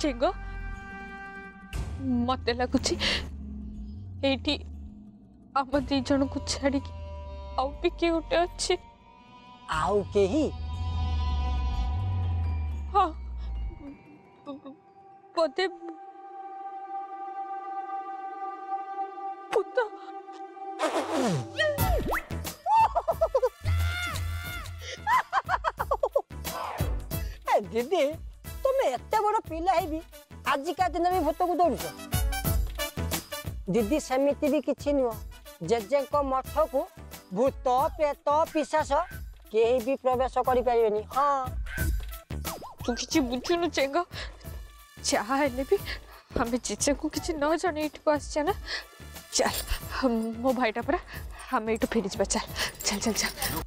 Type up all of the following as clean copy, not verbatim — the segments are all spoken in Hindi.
चेंग मत लगुच आम दी जन को छाड़ी भी किए गोटे अच्छे आउ के ही हाँ बोधे पुता दीदी तुम्हें एते बड़ पिला भी आजिका दिन भी भूत को दौड़ दीदी सेमती भी किसी नुह जेजे मठ को भूत पेत पिशास कहीं भी प्रवेश करें। हाँ तू कि बुझुनु चेंगा चाहे भी हमें जेजे को कि न जन यू आसचे ना चल मो भाईटा परा हमें यू फेरी जावा चल चल चल चल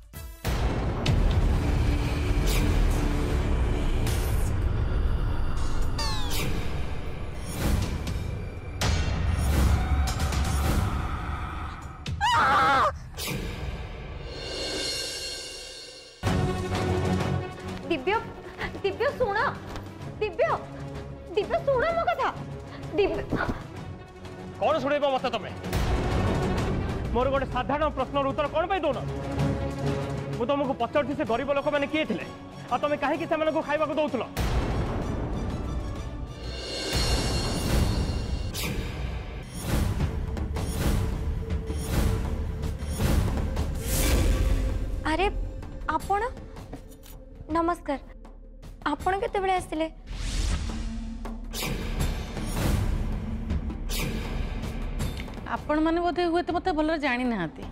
दिव्य दिव्य सुन दिव्य दिव्य सुन मो कथा दिव्य कौन सुनेब मत तमें मोर गोटे साधारण प्रश्न उत्तर कौन पर दौन मु तुमको पचार से गरीब लोक मैंने किए थे आ तुम कहीं खावा दौल अरे आपण नमस्कार आपण केते बेले आसिले आपण माने बोधे हुए तो मते भलर जानि नहाते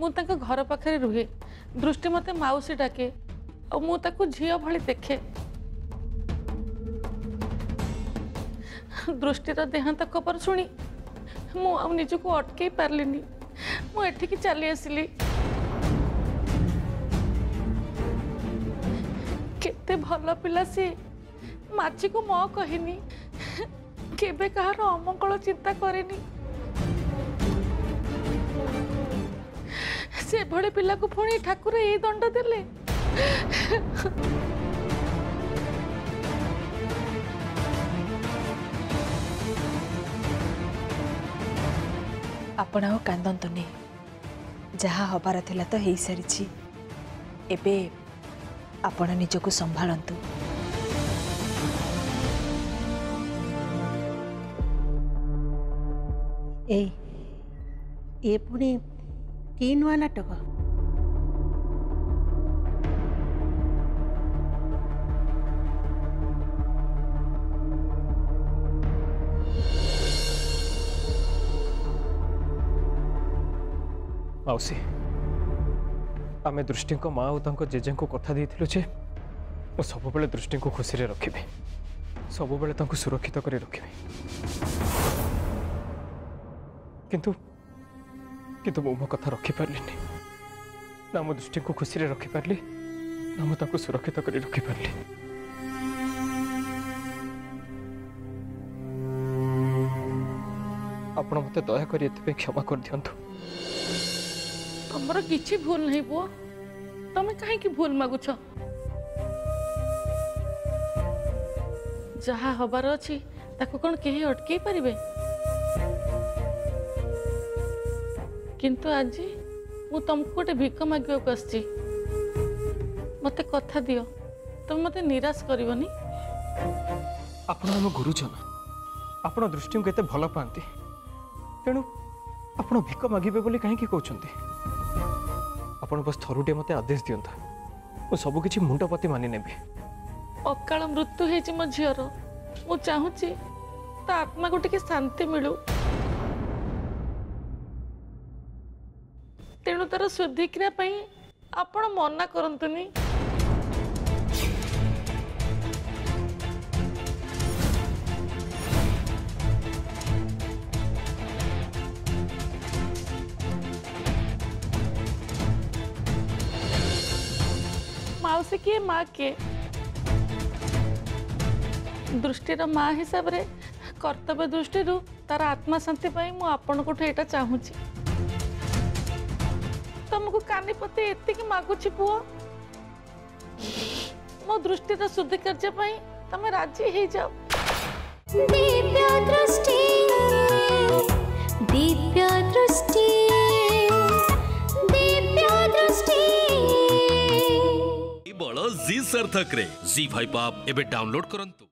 मु ताको घर पाखरे रुहे दृष्टि मते माउसी डाके और मु ताको झियो भली देखे दृष्टि रो देहांत कपर सुनी मु आ निजको अटके पारलिनी मु एठिक चली आसली केते भल पिला सी माची को म कहनी केबे कहार अमंगल चिंता करेनी से भड़े पिला को पुणी ठाकुर ये दंड देले आपण आ कांदंतुनी जहा हबार थिला तो हे सारी एबे आपण निजको संभाळंतु ए ये पुणी की नुआ नाटक मौसी आम दृष्टि माँ और जेजे को कथा देजे मु सब दृष्टि को खुशी रखी सब सुरक्षित कर रखी किंतु किंतु मो कथा रखिपारि ना मो दृष्टि को खुशी रखिपारि ना मुझे सुरक्षित कर रखिपारि आप मत दयाकोरी क्षमा कर दियंतु तुमर किसी भूल नहीं पुआ तमें कहीं भूल मगुच जहा हबार अच्छी कौन कहीं अटकई पारे किंतु आज मु तुमको गोटे भिक मागे आसची मत कथा दियो तुम मत निराश करनी आपम गुरुजन आप दृष्टि को भल पाती तेणु आप भिक मागे कहीं कहते आपण बस थरुटे मते आदेश दियंता मु सब किछि मुंडा पति मानि नेबे अकाल मृत्यु हे जे मो झियर मु चाहुछि ता आत्मा को टिके शांति मिलू तेनु तार शुद्धि क्रिया पई आपण मना करंतुनी माउसी किए माँ किए दृष्टिर माँ हिसाब रे कर्तव्य दृष्टि तार आत्मा शांति मुझे चाहूँगी तुमको कानी पते एति मागुच पुआ मो दृष्टि तो शुद्ध करजे पई तमे राजी हे जाओ। दिव्य दृष्टि जी सार्थक रे जी भाई पाप एबे डाउनलोड करंतु।